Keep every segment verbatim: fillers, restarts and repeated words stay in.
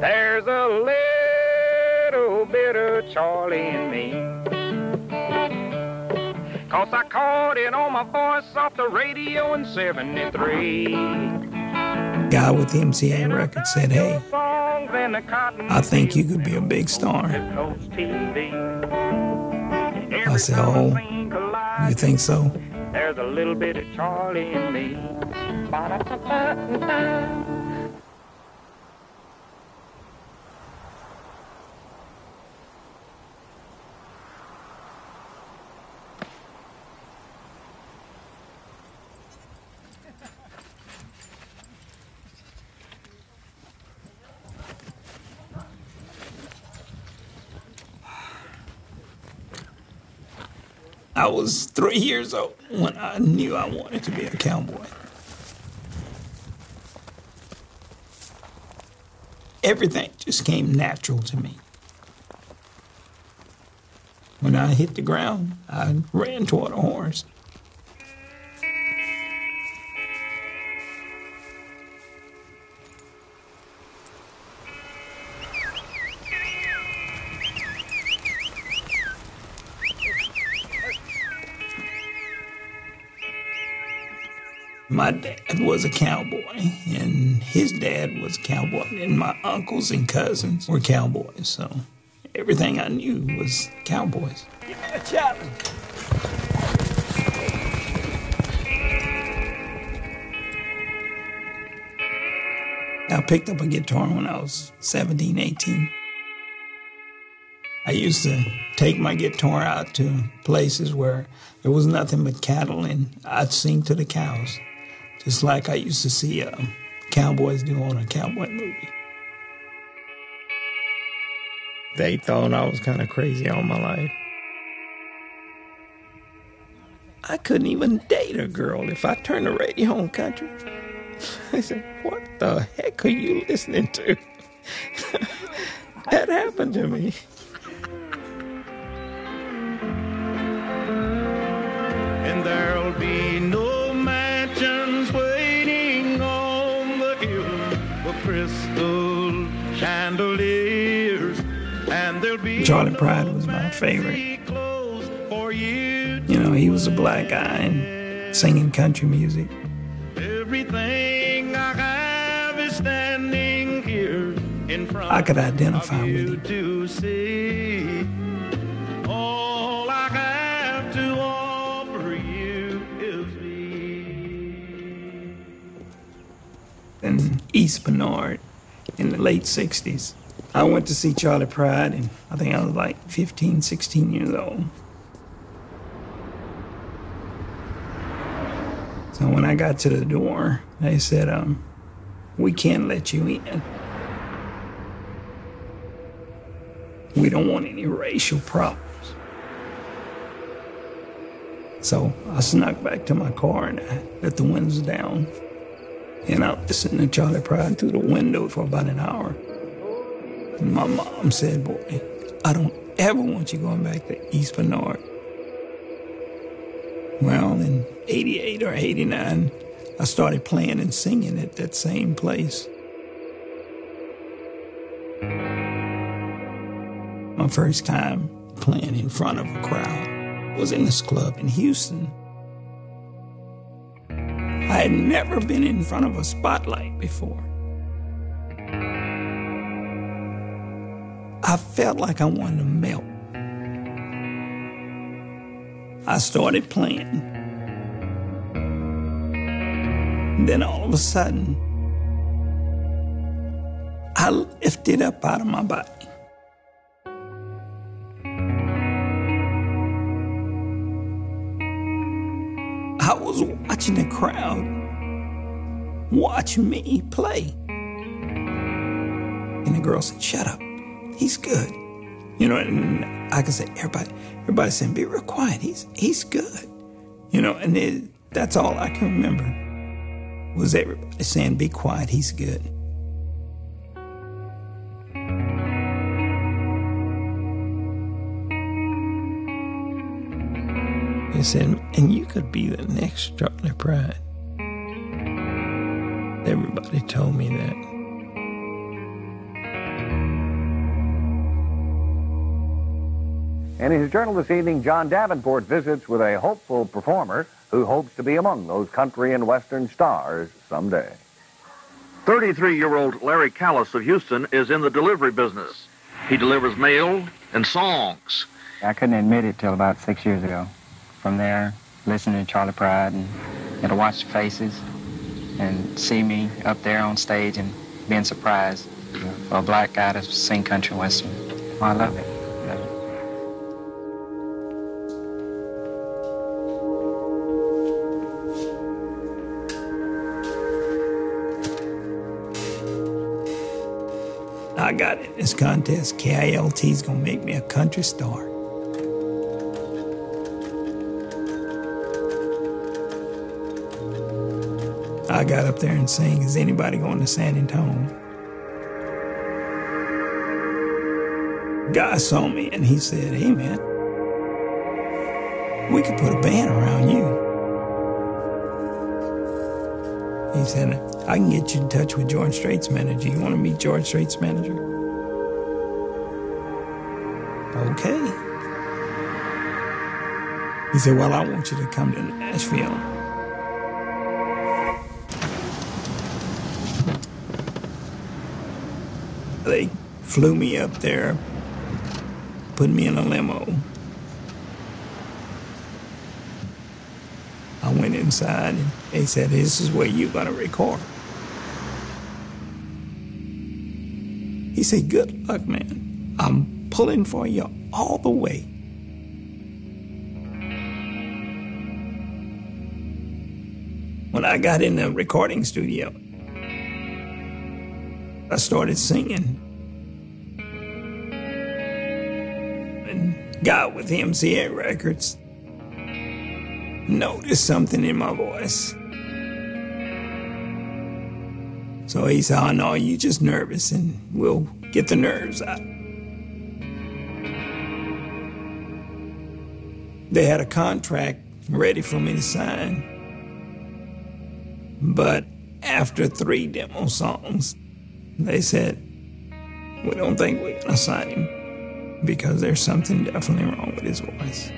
There's a little bit of Charley in me, 'cause I caught it on my voice off the radio in seventy-three. Guy with the M C A Records said, "Hey, I think you could be a big star." I said, "Oh, you think so?" There's a little bit of Charley in me. Ba-da-ba-ba-ba. I was three years old when I knew I wanted to be a cowboy. Everything just came natural to me. When I hit the ground, I ran toward a horse. My dad was a cowboy, and his dad was a cowboy, and my uncles and cousins were cowboys, so everything I knew was cowboys. Give me a challenge. I picked up a guitar when I was seventeen, eighteen. I used to take my guitar out to places where there was nothing but cattle, and I'd sing to the cows. It's like I used to see uh, cowboys do on a cowboy movie. They thought I was kind of crazy all my life. I couldn't even date a girl if I turned the radio on country. I said, "What the heck are you listening to?" That happened to me. And there'll be no crystal chandeliers, and there'll be Charley Pride was my favorite. For you, you know, he was a black guy and singing country music. Everything I have is standing here in front. I could identify of you with him. To see. All I have to offer you is me. And East Bernard in the late sixties. I went to see Charley Pride, and I think I was like fifteen, sixteen years old. So when I got to the door, they said, um, "We can't let you in. We don't want any racial problems." So I snuck back to my car and I let the windows down. And I listened to Charley Pride through the window for about an hour. And my mom said, "Boy, I don't ever want you going back to East Bernard." Well, in eighty-eight or eighty-nine, I started playing and singing at that same place. My first time playing in front of a crowd was in this club in Houston. I had never been in front of a spotlight before. I felt like I wanted to melt. I started playing. Then all of a sudden, I lifted up out of my body. I was watching the crowd watch me play. And the girl said, "Shut up, he's good." You know, and I could say, everybody, everybody said, "Be real quiet, he's, he's good." You know, and it, that's all I can remember was everybody saying, "Be quiet, he's good." They said, "And you could be the next Charley Pride." Everybody told me that. And in his journal this evening, John Davenport visits with a hopeful performer who hopes to be among those country and western stars someday. thirty-three-year-old Larry Callies of Houston is in the delivery business. He delivers mail and songs. I couldn't admit it till about six years ago. From there, listening to Charley Pride and, and to watch the faces and see me up there on stage and being surprised for a black guy to sing country and western. Oh, I love it. I got in this contest, K I L T's gonna make me a country star. I got up there and sang, "Is anybody going to San Antonio?" Guy saw me and he said, "Hey man, we could put a band around you." He said, "I can get you in touch with George Strait's manager. You want to meet George Strait's manager?" Okay. He said, "Well, I want you to come to Nashville." They flew me up there, put me in a limo. I went inside and they said, "This is where you're going to record." He said, "Good luck, man. I'm pulling for you all the way." When I got in the recording studio, I started singing. And God with the M C A Records noticed something in my voice. So he said, "Oh no, you're just nervous and we'll get the nerves out." They had a contract ready for me to sign. But after three demo songs, they said, "We don't think we're gonna sign him because there's something definitely wrong with his voice."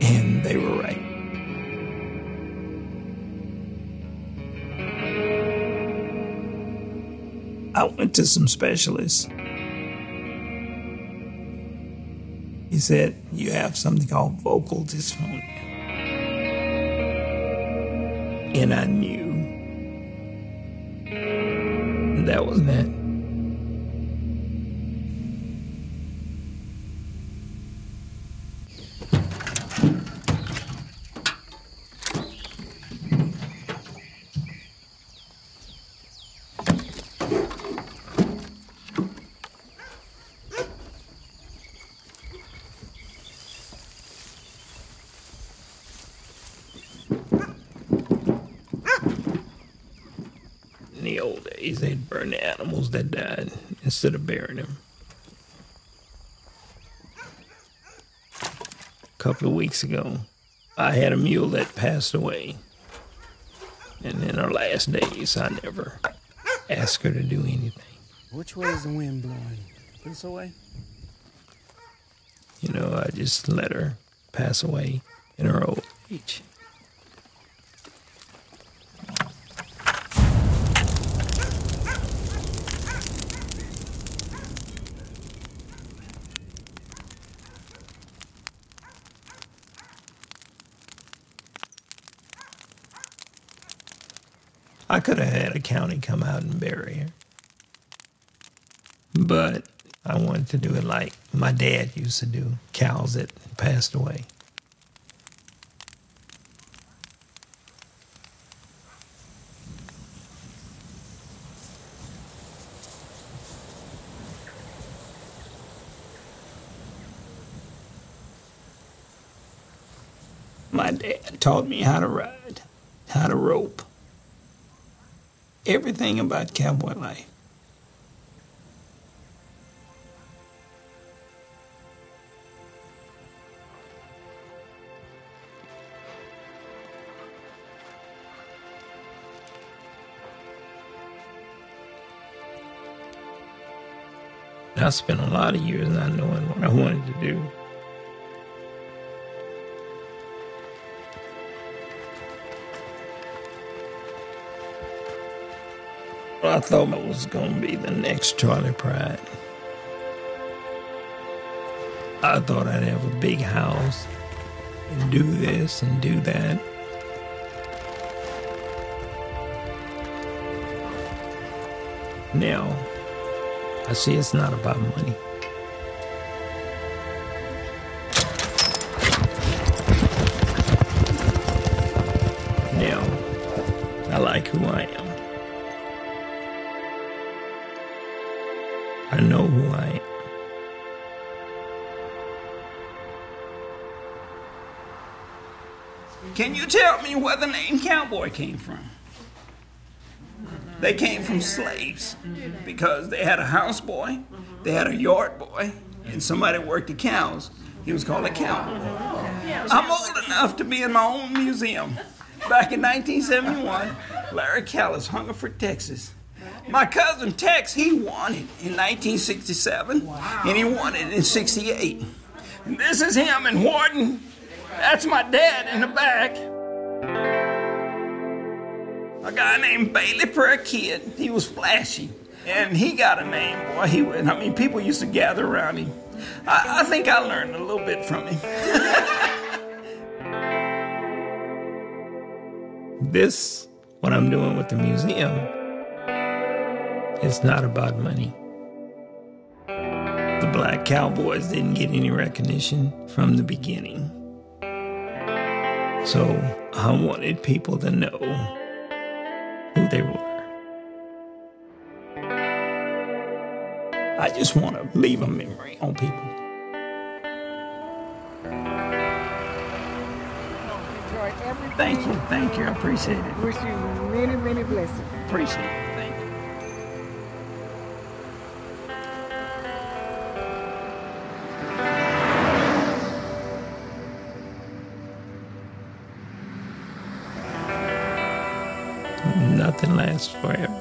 And they were right. I went to some specialists. He said, "You have something called vocal dysphonia." And I knew that was it. In the old days, they'd burn the animals that died instead of burying them. A couple of weeks ago, I had a mule that passed away. And in her last days, I never asked her to do anything. Which way is the wind blowing? This way? You know, I just let her pass away in her old age. I could have had a county come out and bury her. But I wanted to do it like my dad used to do cows that passed away. My dad taught me how to ride, how to rope. Everything about cowboy life. I spent a lot of years not knowing what I wanted to do. I thought I was going to be the next Charley Pride. I thought I'd have a big house and do this and do that. Now, I see it's not about money. Now, I like who I am. I know who I am. Can you tell me where the name cowboy came from? They came from slaves because they had a houseboy, they had a yard boy, and somebody worked the cows. He was called a cowboy. I'm old enough to be in my own museum. Back in nineteen seventy-one, Larry Callies, Hungerford, Texas. My cousin Tex, he won it in nineteen sixty-seven, and he won it in sixty-eight. And this is him in Wharton. That's my dad in the back. A guy named Bailey Prayer Kid, he was flashy. And he got a name, boy. He went, I mean, people used to gather around him. I, I think I learned a little bit from him. This, what I'm doing with the museum, it's not about money. The black cowboys didn't get any recognition from the beginning. So I wanted people to know who they were. I just want to leave a memory on people. Thank you, thank you, I appreciate it. Wish you many, many blessings. Appreciate it, thank you. Nothing lasts forever.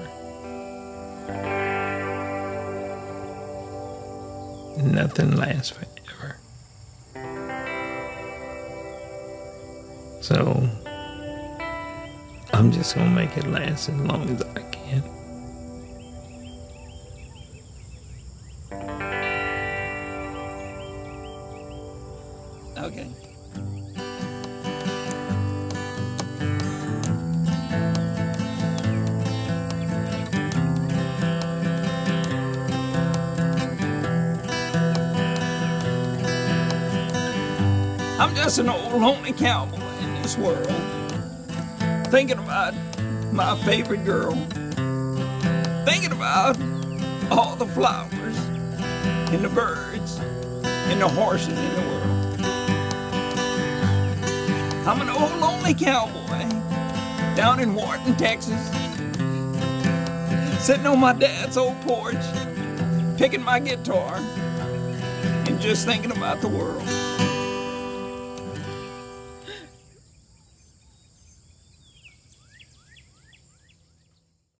Nothing lasts forever. So, I'm just gonna make it last as long as I can. Okay. I'm just an old lonely cowboy in this world, thinking about my favorite girl, thinking about all the flowers and the birds and the horses in the world. I'm an old lonely cowboy down in Wharton, Texas, sitting on my dad's old porch, picking my guitar and just thinking about the world.